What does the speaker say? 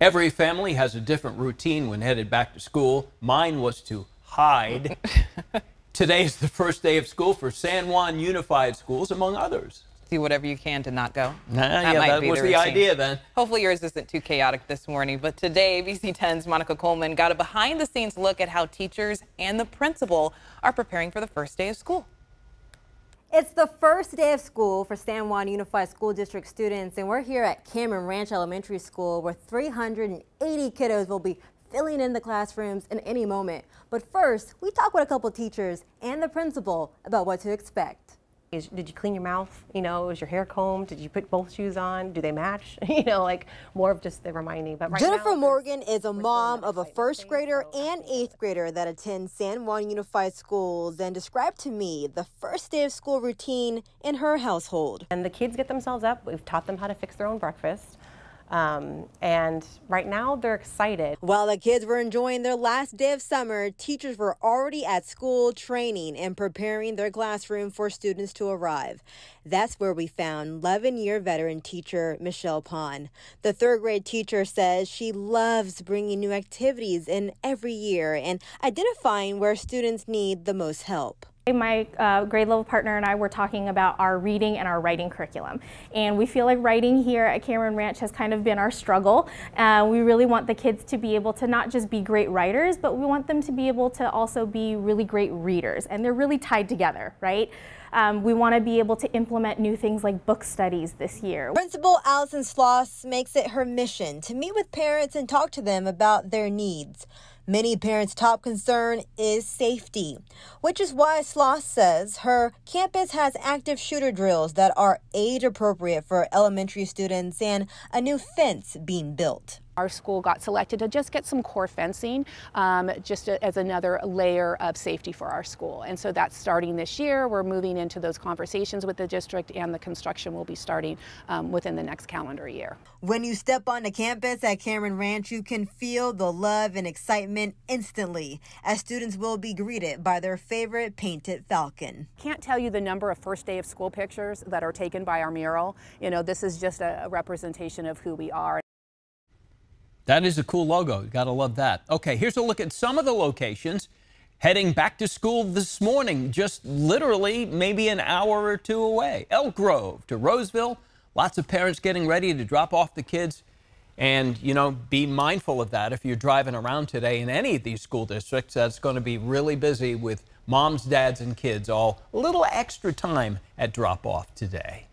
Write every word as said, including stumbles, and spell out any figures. Every family has a different routine when headed back to school. Mine was to hide. Today's the first day of school for San Juan Unified Schools, among others. Do whatever you can to not go. Nah, that yeah, might that be was the, the idea then. Hopefully yours isn't too chaotic this morning, but today A B C ten's Monica Coleman got a behind-the-scenes look at how teachers and the principal are preparing for the first day of school. It's the first day of school for San Juan Unified School District students, and we're here at Cameron Ranch Elementary School where three hundred eighty kiddos will be filling in the classrooms in any moment. But first, we talk with a couple teachers and the principal about what to expect. Is, did you clean your mouth? You know, is your hair combed? Did you put both shoes on? Do they match? You know, like more of just the reminding. But right Jennifer now, Morgan is a mom of a first grader and eighth grader that attends San Juan Unified Schools and described to me the first day of school routine in her household. And the kids get themselves up. We've taught them how to fix their own breakfast. Um, and right now they're excited. While the kids were enjoying their last day of summer, teachers were already at school training and preparing their classroom for students to arrive. That's where we found eleven-year veteran teacher Michelle Pond. The third grade teacher says she loves bringing new activities in every year and identifying where students need the most help. My uh, grade level partner and I were talking about our reading and our writing curriculum, and we feel like writing here at Cameron Ranch has kind of been our struggle. Uh, we really want the kids to be able to not just be great writers, but we want them to be able to also be really great readers, and they're really tied together, right? Um, we want to be able to implement new things like book studies this year. Principal Allison Sloss makes it her mission to meet with parents and talk to them about their needs. Many parents' top concern is safety, which is why Sloss says her campus has active shooter drills that are age-appropriate for elementary students and a new fence being built. Our school got selected to just get some core fencing um, just as another layer of safety for our school. And so that's starting this year. We're moving into those conversations with the district, and the construction will be starting um, within the next calendar year. When you step onto campus at Cameron Ranch, you can feel the love and excitement instantly as students will be greeted by their favorite painted falcon. Can't tell you the number of first day of school pictures that are taken by our mural. You know, this is just a representation of who we are. That is a cool logo. You gotta love that. Okay, here's a look at some of the locations heading back to school this morning, just literally maybe an hour or two away. Elk Grove to Roseville, lots of parents getting ready to drop off the kids. And, you know, be mindful of that if you're driving around today in any of these school districts. That's going to be really busy with moms, dads, and kids all a little extra time at drop-off today.